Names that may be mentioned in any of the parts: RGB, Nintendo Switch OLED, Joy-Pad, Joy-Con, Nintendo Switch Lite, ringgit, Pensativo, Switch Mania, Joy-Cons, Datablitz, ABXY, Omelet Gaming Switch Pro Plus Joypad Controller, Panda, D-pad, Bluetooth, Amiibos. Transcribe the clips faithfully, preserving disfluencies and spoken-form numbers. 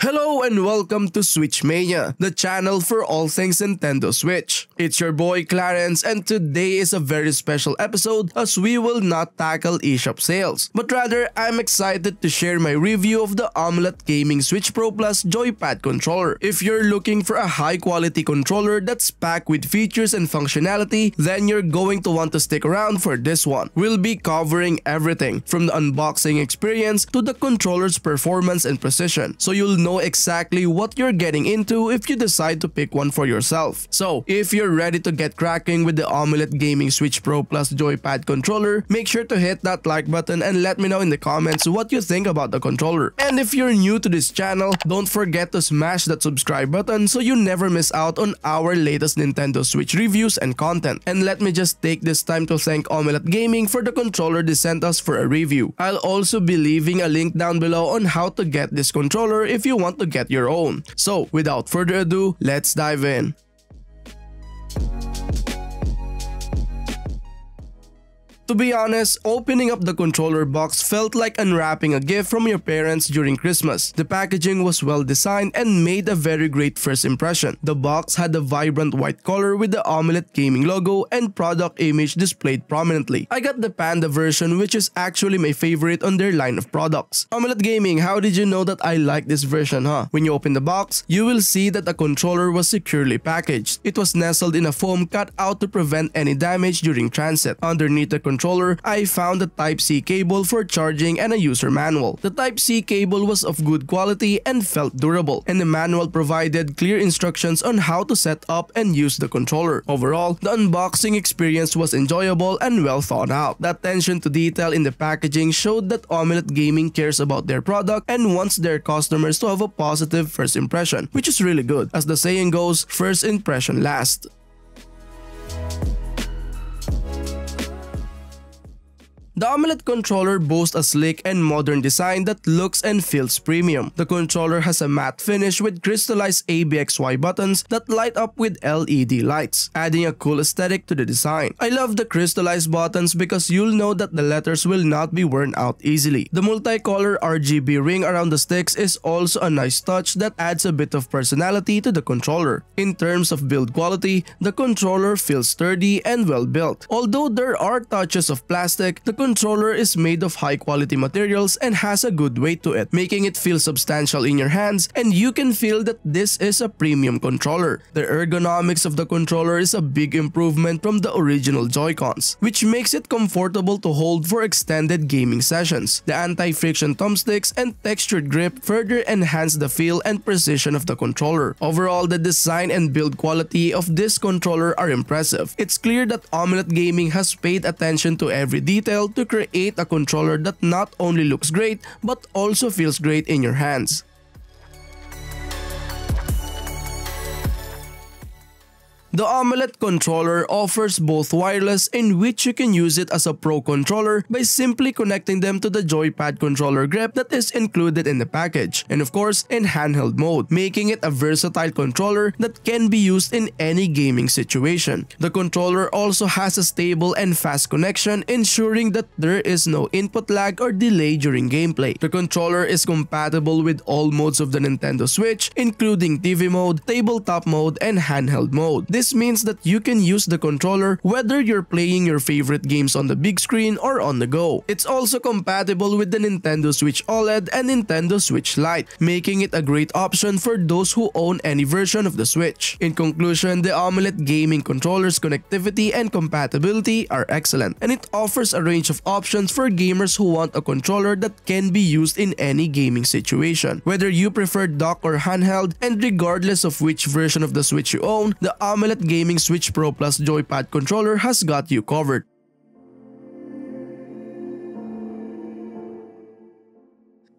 Hello and welcome to Switch Mania, the channel for all things Nintendo Switch. It's your boy Clarence, and today is a very special episode as we will not tackle eShop sales, but rather I'm excited to share my review of the Omelet Gaming Switch Pro Plus Joypad Controller. If you're looking for a high quality controller that's packed with features and functionality, then you're going to want to stick around for this one. We'll be covering everything from the unboxing experience to the controller's performance and precision, so you'll know exactly what you're getting into if you decide to pick one for yourself. So, if you're ready to get cracking with the Omelet Gaming Switch Pro Plus Joypad Controller, make sure to hit that like button and let me know in the comments what you think about the controller. And if you're new to this channel, don't forget to smash that subscribe button so you never miss out on our latest Nintendo Switch reviews and content. And let me just take this time to thank Omelet Gaming for the controller they sent us for a review. I'll also be leaving a link down below on how to get this controller if you want to get your own. So, without further ado, let's dive in. To be honest, opening up the controller box felt like unwrapping a gift from your parents during Christmas. The packaging was well designed and made a very great first impression. The box had a vibrant white color with the Omelet Gaming logo and product image displayed prominently. I got the Panda version, which is actually my favorite on their line of products. Omelet Gaming, how did you know that I like this version, huh? When you open the box, you will see that the controller was securely packaged. It was nestled in a foam cut out to prevent any damage during transit. Underneath the controller controller, I found a Type C cable for charging and a user manual. The Type C cable was of good quality and felt durable, and the manual provided clear instructions on how to set up and use the controller. Overall, the unboxing experience was enjoyable and well thought out. The attention to detail in the packaging showed that Omelet Gaming cares about their product and wants their customers to have a positive first impression, which is really good. As the saying goes, first impression lasts. The Omelet controller boasts a slick and modern design that looks and feels premium. The controller has a matte finish with crystallized A B X Y buttons that light up with L E D lights, adding a cool aesthetic to the design. I love the crystallized buttons because you'll know that the letters will not be worn out easily. The multicolor R G B ring around the sticks is also a nice touch that adds a bit of personality to the controller. In terms of build quality, the controller feels sturdy and well built. Although there are touches of plastic, the The controller is made of high-quality materials and has a good weight to it, making it feel substantial in your hands, and you can feel that this is a premium controller. The ergonomics of the controller is a big improvement from the original Joy-Cons, which makes it comfortable to hold for extended gaming sessions. The anti-friction thumbsticks and textured grip further enhance the feel and precision of the controller. Overall, the design and build quality of this controller are impressive. It's clear that Omelet Gaming has paid attention to every detail to create a controller that not only looks great but also feels great in your hands. The Omelet controller offers both wireless, in which you can use it as a pro controller by simply connecting them to the joypad controller grip that is included in the package, and of course in handheld mode, making it a versatile controller that can be used in any gaming situation. The controller also has a stable and fast connection, ensuring that there is no input lag or delay during gameplay. The controller is compatible with all modes of the Nintendo Switch, including T V mode, tabletop mode, and handheld mode. This This means that you can use the controller whether you're playing your favorite games on the big screen or on the go. It's also compatible with the Nintendo Switch OLED and Nintendo Switch Lite, making it a great option for those who own any version of the Switch. In conclusion, the Omelet Gaming controller's connectivity and compatibility are excellent, and it offers a range of options for gamers who want a controller that can be used in any gaming situation. Whether you prefer dock or handheld, and regardless of which version of the Switch you own, the Omelet Gaming Switch Pro Plus Joypad Controller has got you covered.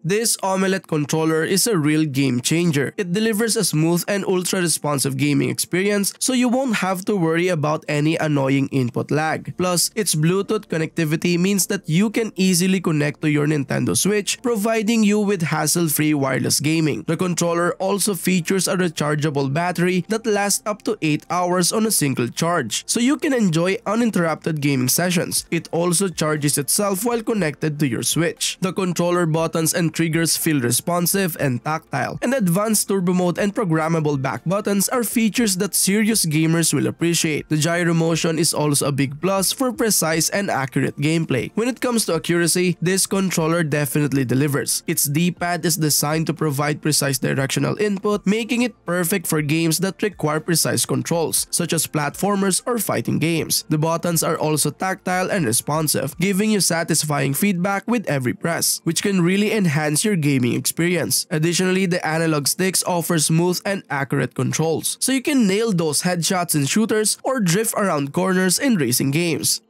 This Omelet controller is a real game changer. It delivers a smooth and ultra-responsive gaming experience, so you won't have to worry about any annoying input lag. Plus, its Bluetooth connectivity means that you can easily connect to your Nintendo Switch, providing you with hassle-free wireless gaming. The controller also features a rechargeable battery that lasts up to eight hours on a single charge, so you can enjoy uninterrupted gaming sessions. It also charges itself while connected to your Switch. The controller buttons and triggers feel responsive and tactile, and advanced turbo mode and programmable back buttons are features that serious gamers will appreciate. The gyro motion is also a big plus for precise and accurate gameplay. When it comes to accuracy, this controller definitely delivers. Its D-pad is designed to provide precise directional input, making it perfect for games that require precise controls, such as platformers or fighting games. The buttons are also tactile and responsive, giving you satisfying feedback with every press, which can really enhance your gaming experience. Additionally, the analog sticks offer smooth and accurate controls, so you can nail those headshots in shooters or drift around corners in racing games.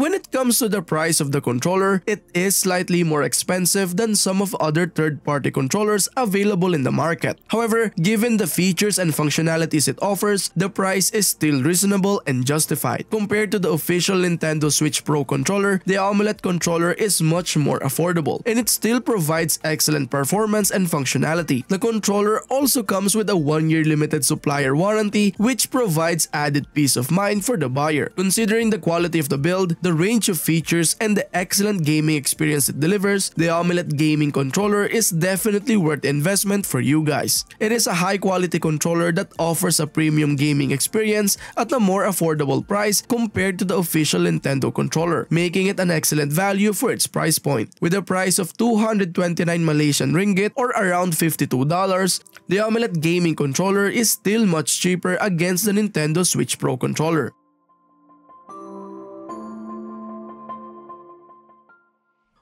When it comes to the price of the controller, it is slightly more expensive than some of other third-party controllers available in the market. However, given the features and functionalities it offers, the price is still reasonable and justified. Compared to the official Nintendo Switch Pro controller, the Omelet controller is much more affordable, and it still provides excellent performance and functionality. The controller also comes with a one-year limited supplier warranty, which provides added peace of mind for the buyer. Considering the quality of the build, the The range of features, and the excellent gaming experience it delivers, the Omelet Gaming Controller is definitely worth investment for you guys. It is a high-quality controller that offers a premium gaming experience at a more affordable price compared to the official Nintendo controller, making it an excellent value for its price point. With a price of two hundred twenty-nine Malaysian ringgit or around fifty-two dollars, the Omelet Gaming Controller is still much cheaper against the Nintendo Switch Pro controller.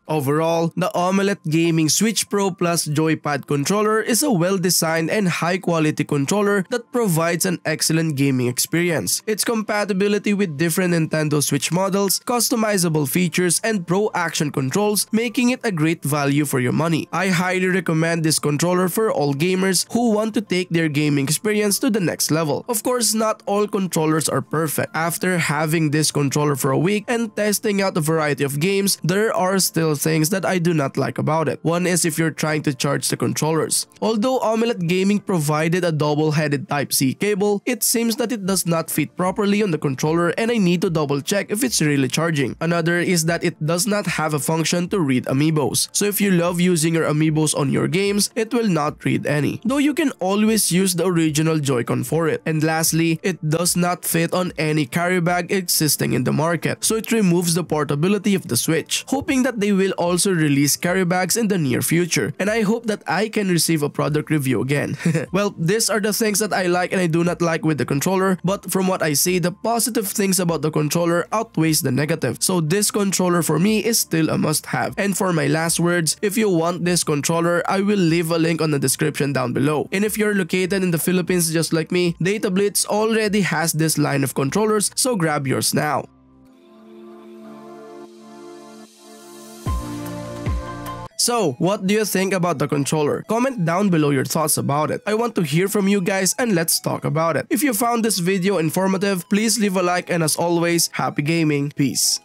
Overall, the Omelet Gaming Switch Pro Plus Joypad Controller is a well-designed and high-quality controller that provides an excellent gaming experience. Its compatibility with different Nintendo Switch models, customizable features, and pro-action controls, making it a great value for your money. I highly recommend this controller for all gamers who want to take their gaming experience to the next level. Of course, not all controllers are perfect. After having this controller for a week and testing out a variety of games, there are still things that I do not like about it. One is if you're trying to charge the controllers. Although Omelet Gaming provided a double-headed Type C cable, it seems that it does not fit properly on the controller, and I need to double check if it's really charging. Another is that it does not have a function to read Amiibos. So if you love using your Amiibos on your games, it will not read any. Though you can always use the original Joy-Con for it. And lastly, it does not fit on any carry bag existing in the market, so it removes the portability of the Switch. Hoping that they will will also release carry bags in the near future, and I hope that I can receive a product review again. Well, these are the things that I like and I do not like with the controller, but from what I see, the positive things about the controller outweighs the negative, so this controller for me is still a must-have. And for my last words, if you want this controller, I will leave a link on the description down below. And if you're located in the Philippines just like me, Datablitz already has this line of controllers, so grab yours now. So, what do you think about the controller? Comment down below your thoughts about it. I want to hear from you guys, and let's talk about it. If you found this video informative, please leave a like, and as always, happy gaming. Peace.